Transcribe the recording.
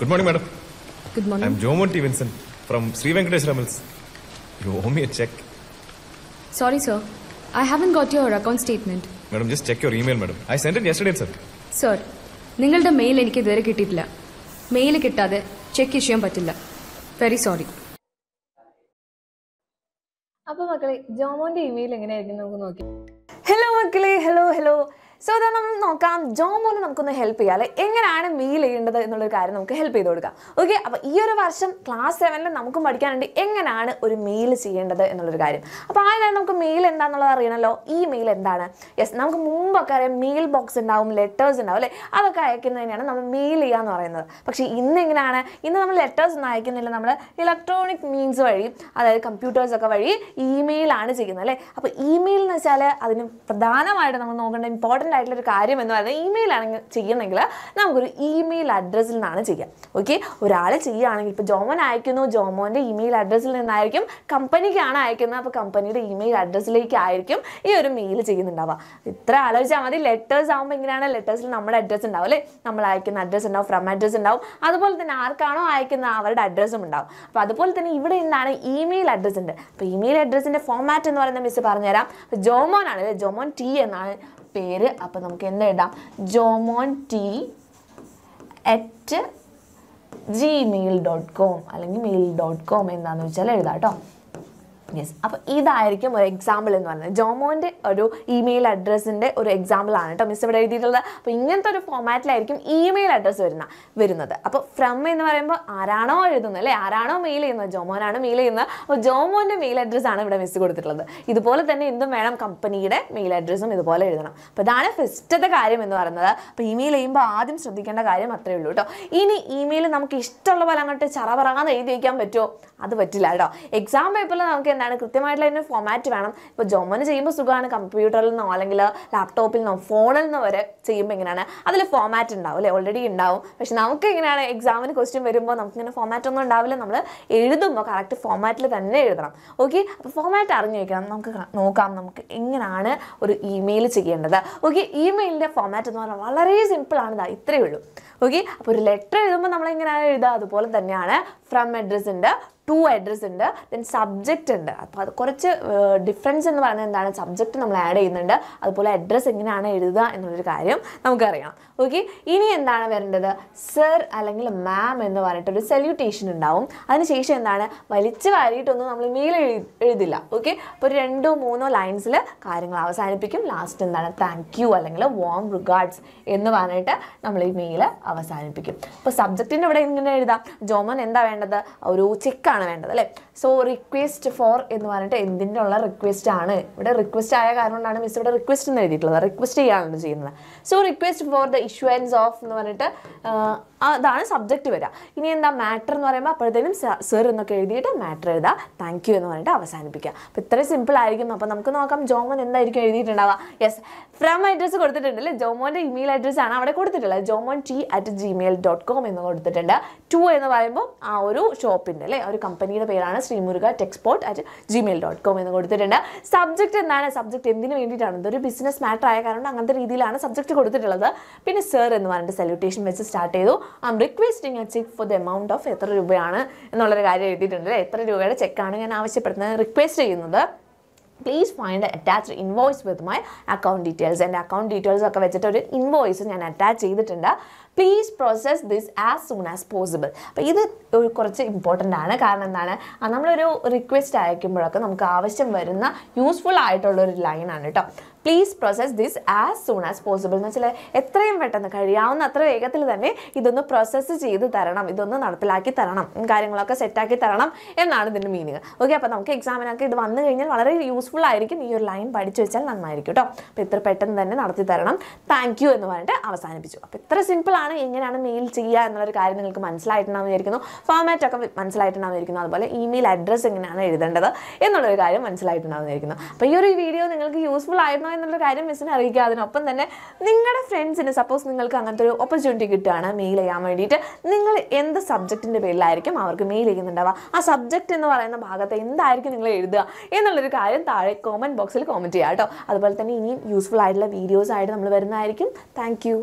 Good morning, madam. Good morning. I'm Jomon Vincent from Sri Venkatesh Rambles. You owe me a check. Sorry, sir. I haven't got your account statement. Madam, just check your email, madam. I sent it yesterday, sir. Sir, you don't have mail. I don't have mail. I don't have check. Very sorry. Hello, Makkale. Hello, hello. So, we will help Jomon help you. How do we help you? Okay, this year, class 7, we will learn how to do a meal. So, we will learn how meal. Email. Yes, we will learn mail box and letters. That's why we will learn mail. But this is letters. We will learn electronic means. That is, computers. Email. So, email is very important. Title കാര്യം എന്ന് പറയുന്നത് email ആണ് ചെയ്യുന്നെങ്കിൽ നമുക്ക് ഒരു email അഡ്രസ്സിൽ നിന്നാണ് ചെയ്യാം ഓക്കേ ഒരാൾ ചെയ്യാനാണെങ്കിൽ ഇപ്പോ ജോമൻ അയക്കുന്നു ജോമോന്റെ ഇമെയിൽ അഡ്രസ്സിൽ നിന്നായിരിക്കും കമ്പനിക്കാണ് അയക്കുന്നത് അപ്പോൾ കമ്പനിയുടെ ഇമെയിൽ അഡ്രസ്സിലേക്ക് ആയിരിക്കും ഈ ഒരു മെയിൽ ചെയ്യുന്നുണ്ടാവുക ഇത്ര ആലോചിച്ചാൽ മതി ലെറ്റേഴ്സ് ആവുമ്പോൾ എങ്ങനെയാണ് ലെറ്റേഴ്സിൽ നമ്മുടെ അഡ്രസ്സ് ഉണ്ടാവല്ലേ നമ്മൾ അയക്കുന്ന അഡ്രസ്സ് ഉണ്ടാവും ഫ്രം അഡ്രസ്സ് ഉണ്ടാവും അതുപോലെ തന്നെ ആർക്കാണോ അയക്കുന്ന അവരുടെ അഡ്രസ്സും ഉണ്ടാവും അപ്പോൾ അതുപോലെ തന്നെ ഇവിടെ എന്താണ് ഇമെയിൽ അഡ്രസ്സ് ഉണ്ട് അപ്പോൾ ഇമെയിൽ അഡ്രസ്സിന്റെ ഫോർമാറ്റ് എന്ന് പറയുന്നത് മിസ് പറഞ്ഞു തരാം ജോമോൻ ആണല്ലേ ജോമോൻ ടി എന്നാണ് പേര് അപ്പോൾ നമുക്ക് എന്താ ഇടാം jomont@gmail.com അല്ലെങ്കിൽ mail.com എന്നാണ് വെച്ചാൽ എഴുതാം ട്ടോ Yes, അപ്പോൾ ഇതായിരിക്കും ഒരു എക്സാമ്പിൾ എന്ന് പറയുന്നത് ജോമോന്റെ ഒരു ഇമെയിൽ അഡ്രസ്സിന്റെ ഒരു എക്സാമ്പിൾ ആണ് ട്ടോ മിസ് ഇവിടെ എഴുതിയിട്ടുള്ളത് അപ്പോൾ ഇങ്ങനത്തെ ഒരു ഫോർമാറ്റിലായിരിക്കും ഇമെയിൽ അഡ്രസ്സ് വരുന്നത് അപ്പോൾ ഫ്രം എന്ന് പറയുമ്പോൾ ആരാണോ എഴുതുന്നത് അല്ലേ ആരാണോ മെയിൽ ചെയ്യുന്നത് ജോമോനാണ് മെയിൽ ചെയ്യുന്നത് അപ്പോൾ ജോമോന്റെ മെയിൽ അഡ്രസ്സ് ആണ് ഇവിടെ മിസ് കൊടുത്തിട്ടുള്ളത് ഇതുപോലെ തന്നെ എന്തും വേണം കമ്പനിയുടെ മെയിൽ അഡ്രസ്സും ഇതുപോലെ എഴുതണം അപ്പോൾ ഇതാണ് ഫസ്റ്റത്തെ കാര്യം എന്ന് പറയുന്നത് അപ്പോൾ ഇമെയിൽ ചെയ്യുമ്പോൾ ആദ്യം ശ്രദ്ധിക്കേണ്ട കാര്യം അത്രേ ഉള്ളൂ ട്ടോ ഇനി ഇമെയിൽ നമുക്ക് ഇഷ്ടമുള്ള പോലെ അങ്ങോട്ട് ചറപറങ്ങാന്ന് എഴുതി വയ്ക്കാൻ പറ്റുമോ അത് പറ്റില്ല ട്ടോ എക്സാം പേപ്പറിൽ നമുക്ക് I will the format. But German is a computer, laptop, phone, and format. Already now. But now we have an exam question. We have format. We have a correct format. Okay, format is email. Okay, email format is very simple. Okay, letter from address. To address and then subject and difference in the subject and add in the address and the carrium. Okay, in the sir alangla ma'am and the salutation and down and station and Malichivari to the meal idilla. Okay, but rendo mono lines la carrying last and pick him last and then thank you alangla warm regards in the vanata namely meal avas and pick him. For subject in the German and the vendor the check. So, request for is a request. So, request for the issuance of that is subject. This is the matter. Sir, matter. Thank you. Very simple. Yes, from address, Jomon email address. jomont@gmail.com. To our shop. Our company is srimurga.textport@gmail.com. Subject is subject. Business matter. Subject is sir. Salutation message start. I am requesting a check for the amount of ether rubayana. Please find the attached invoice with my account details and account details are invoice and attach please process this as soon as possible. But this is important because we request useful line. Please process this as soon as possible. If you want to process this, you can set it up. Okay, so we examine it. Useful your line. Thank you. Simple. Mail format email address video useful friends suppose opportunity mail subject comment box. That's why useful videos. Thank you.